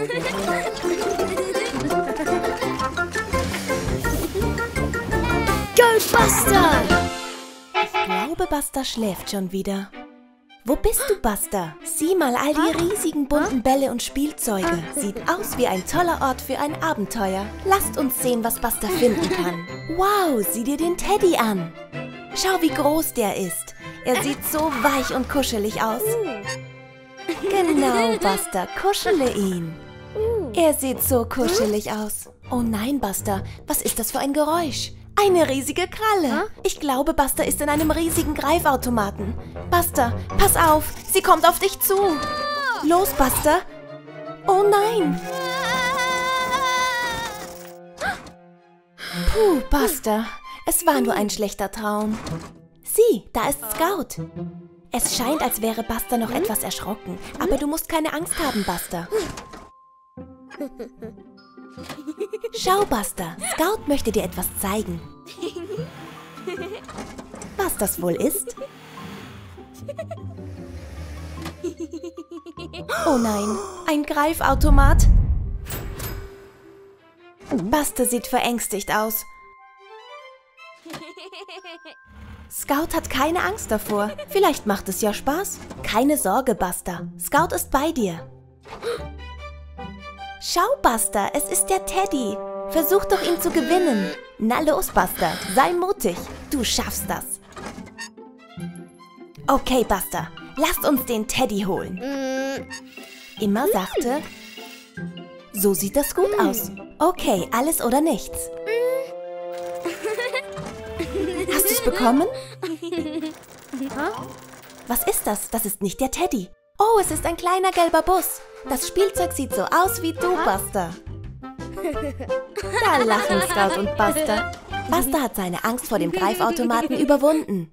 Go Buster! Ich glaube, Buster schläft schon wieder. Wo bist du, Buster? Sieh mal all die riesigen bunten Bälle und Spielzeuge. Sieht aus wie ein toller Ort für ein Abenteuer. Lasst uns sehen, was Buster finden kann. Wow, sieh dir den Teddy an. Schau, wie groß der ist. Er sieht so weich und kuschelig aus. Genau, Buster, kuschele ihn. Er sieht so kuschelig aus. Oh nein, Buster, was ist das für ein Geräusch? Eine riesige Kralle. Ich glaube, Buster ist in einem riesigen Greifautomaten. Buster, pass auf, sie kommt auf dich zu. Los, Buster. Oh nein. Puh, Buster, es war nur ein schlechter Traum. Sieh, da ist Scout. Es scheint, als wäre Buster noch etwas erschrocken. Aber du musst keine Angst haben, Buster. Schau, Buster, Scout möchte dir etwas zeigen. Was das wohl ist? Oh nein, ein Greifautomat. Buster sieht verängstigt aus. Scout hat keine Angst davor. Vielleicht macht es ja Spaß. Keine Sorge, Buster. Scout ist bei dir. Schau, Buster, es ist der Teddy. Versuch doch, ihn zu gewinnen. Na los, Buster, sei mutig. Du schaffst das. Okay, Buster, lasst uns den Teddy holen. Immer sachte. So sieht das gut aus. Okay, alles oder nichts. Hast du es bekommen? Was ist das? Das ist nicht der Teddy. Oh, es ist ein kleiner gelber Bus. Das Spielzeug sieht so aus wie du, Buster. Da lachen Scout und Buster. Buster hat seine Angst vor dem Greifautomaten überwunden.